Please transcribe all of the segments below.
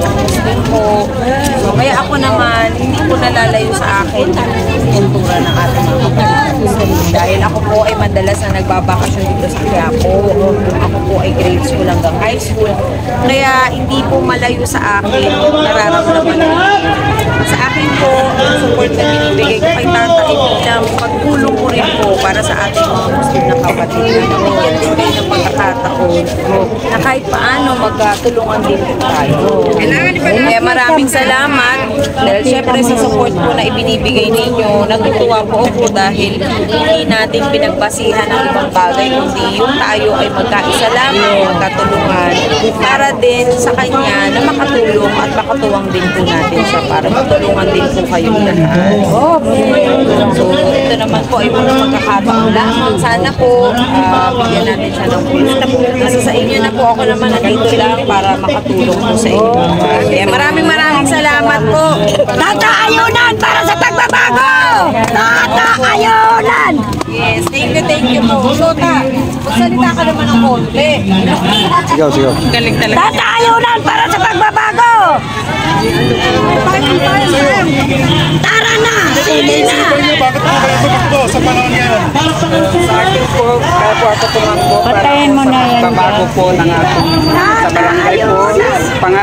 yung husband ko. So, kaya ako naman, hindi ko nalalayo sa akin yung pintura ng ating mga kapatid. Dahil ako po ay madalas na nagbabakasyon dito sa Quiapo. Ako po ay grade school hanggang high school. Kaya hindi po malayo sa akin yung nararamdaman ko. Sa akin po, yung support na binibigay ko kay Tata ay bilang pagtulong ko rin po para sa ating mga Muslim na kapatid. Nabigyan din kayo ng pagkakataon na kahit paano magtulungan din po tayo. Kaya maraming salamat dahil syempre sa support po na ibinibigay ninyo, natutuwa po ako dahil hindi natin pinagbasihan ang ibang bagay kundi yung tayo ay magkaisa lamang, magkatulungan para din sa kanya na makatulong at makatuwang din po natin siya para matulungan din po kayong lahat. So ito naman po ay unang magkakataon lang. Sana po bigyan natin siya ng pulis na po. Kasi sa inyo na po ako naman nandito lang para makatulong po sa inyo. Kaya maraming salamat po. Tata Ayunan para sa pagbabago! Tata Ayunan! Yes, thank you po. Sota, magsalita ka naman ng konti. Sigaw. Galing talaga. Tata Ayunan para sa pagbabago! Tara na! Sige na! Bakit mo kayo tumakbo sa panahon ngayon? Sa akin po, kaya po ako tumakbo para sa pagbabago po ng ating sa barangay po.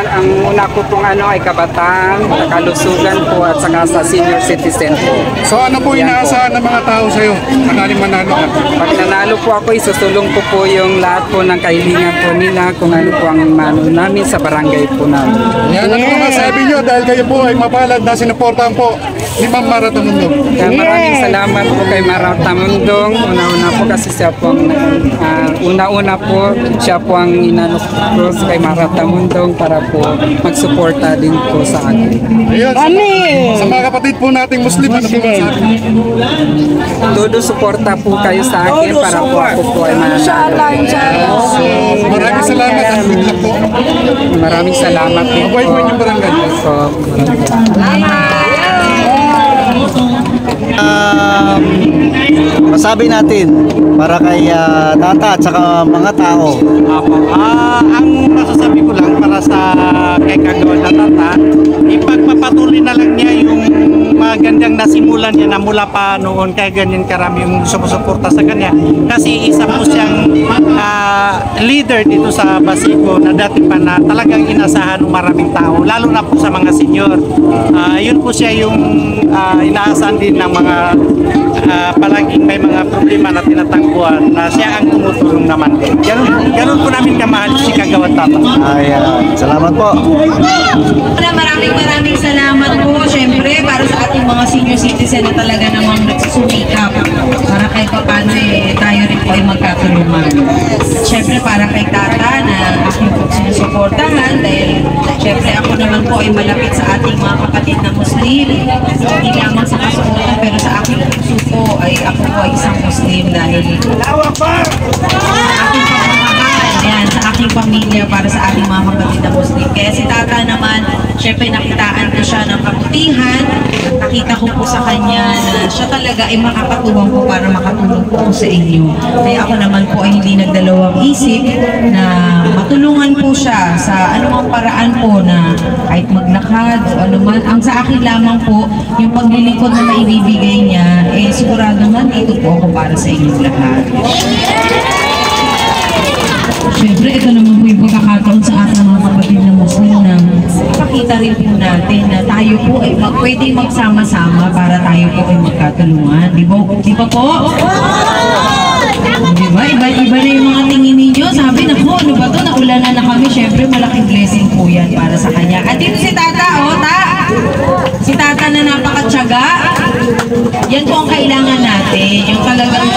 Ang una ko pong ay kabataan, kalusugan po at saka sa senior citizen po. So ano po inaasahan ng mga tao sa'yo? Manalo ka? Pag nanalo po ako, isusulong ko po yung lahat po ng kahilingan po nila kung ano po ang mano namin sa barangay po namin. Yan ang mga sabi nyo dahil kayo po ay mapalad na sinuportahan po ni Mahra Tamondong. Maraming salamat po kay Mahra Tamondong. Una-una po kasi siya po ang inanok po kay Mahra Tamondong para po magsuporta din po sa akin. Sa mga kapatid po nating Muslim, ano po masabi? Todo suporta po kayo sa akin para po ako po ay mananalo. Maraming salamat at good luck po. Maraming salamat po. Mabuhay po inyong barangay. Salamat! Masabi natin para kay Tata at saka mga tao. Ang masasabi ko lang para sa kay Kagawad na Tata, ipagpapatuloy na lang niya yung magandang nasimulan niya na mula pa noon kaya ganyan karami yung sumusuporta sa kanya. Kasi isa po siyang leader dito sa Baseco na dati pa na talagang inasahan ng maraming tao, lalo na po sa mga senior. Yun po siya yung inaasahan din ng mga palaging may mga problema na tinatangguhan na siya ang tumutulong naman din. Ganun po namin kamahal si Kagawad Tata. Salamat po. Maraming salamat po syempre para sa ating mga senior citizen na talaga namang nagsusumikap para kay paano tayo rin po ay magkatulungan. Syempre para kay Tata na aking po sinusuportahan dahil syempre ako naman po ay malapit sa ating mga kapatid na Muslim. Hindi lamang sa kasuotan pero sa aking puso po ay ako po ay isang Muslim dahil sa aking pamilya para sa ating mga kapatid na Muslim. Kaya si Tata naman, syempre nakitaan ko siya ng kabutihan. Nakita ko po sa kanya na siya talaga ay makakatuwang po para makatulong po sa inyo. Kaya ako naman po ay hindi nagdalawang isip na matulungan po siya sa anumang paraan po na kahit maglakad o anuman. Ang sa akin lamang po, yung paglilingkod na maibibigay niya, eh sigurado na dito po ako para sa inyong lahat. Siyempre, ito naman po yung pagkakataon sa ating mga kapatid na Muslim na ipakita rin po natin na tayo po ay pwedeng magsama-sama para tayo po ay magkatulungan. Di ba po? Diba? Iba na yung mga tingin ninyo. Sabi, naku, ano ba ito? Naulanan na kami. Siyempre, malaking blessing po yan para sa kanya. At dito si Tata, si Tata na napakatyaga. Yan po ang kailangan natin. Yung talagang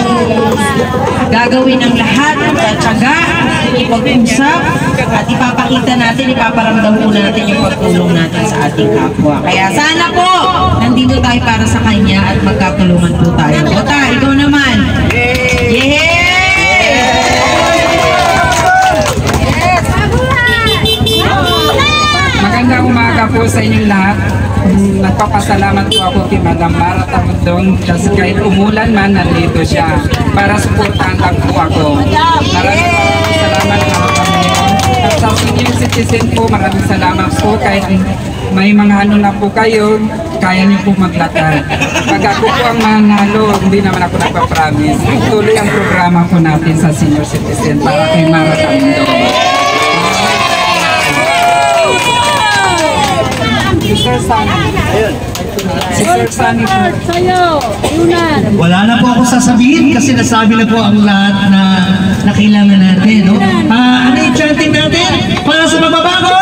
gagawin ng lahat, magtatyaga, ipag-usap, at ipapakita natin, ipaparamdam po natin yung pagtulong natin sa ating kapwa. Kaya sana po, nandito tayo para sa kanya at magkatulungan po tayo. Tata, ikaw naman. Magandang umaga po sa inyong lahat. Nagpapasalamat po ako kay Madam Mahra Tamondong kasi kahit umulan man, nandito siya para suportahan lang po ako. Maraming salamat po sa inyo. At sa susunod netizen po, maraming salamat po. Kahit may mga ano na po kayo, kaya niyo po maglakad. Pag ako po ang manalo, hindi naman ako nagpa-promise. Tuloy ang programa po natin sa senior citizen para kay Mahra Tamondong. Sir Sunny. Ayun. Sir Sunny. Sayo. Iunan. Wala na po ako sasabihin kasi nasabi na po ang lahat na nakailangan natin, no? Ano yung chanting natin? Para sa mababago!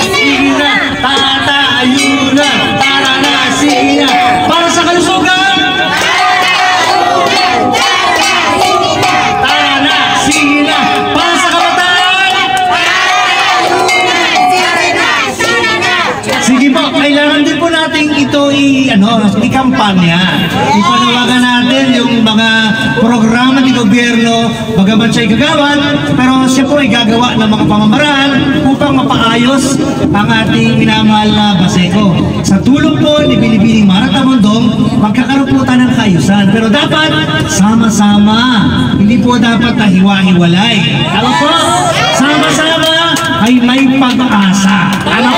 Sina! Tatayuna! Taranasina! Para sa kalusugan! Taranasina! Para sa ito ikampanya. Ipanawagan natin yung mga programa ni gobyerno, bagaman siya'y gagawan, pero siya po ay gagawa ng mga pamamaraan upang mapaayos ang ating minamahal na Baseco. Sa tulong po ni Binibining Mahra Tamondong, magkakaroon po tayo ng kaayusan. Pero dapat sama-sama. Hindi po dapat nahiwa-hiwalay. Tama po? Sama-sama ay may pag-asa. Tama